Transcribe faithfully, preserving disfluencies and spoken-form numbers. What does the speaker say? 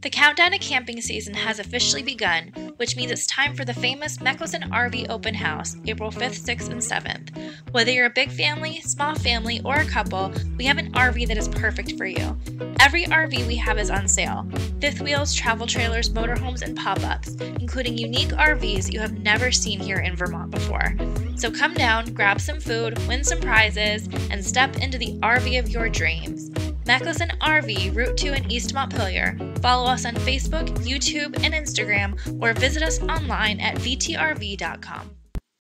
The countdown to camping season has officially begun, which means it's time for the famous Mekkelsen R V Open House, April fifth, sixth, and seventh. Whether you're a big family, small family, or a couple, we have an R V that is perfect for you. Every R V we have is on sale. Fifth wheels, travel trailers, motorhomes, and pop-ups, including unique R Vs you have never seen here in Vermont before. So come down, grab some food, win some prizes, and step into the R V of your dreams. Mekkelsen R V, Route two in East Montpelier. Follow us on Facebook, YouTube, and Instagram, or visit us online at v t r v dot com.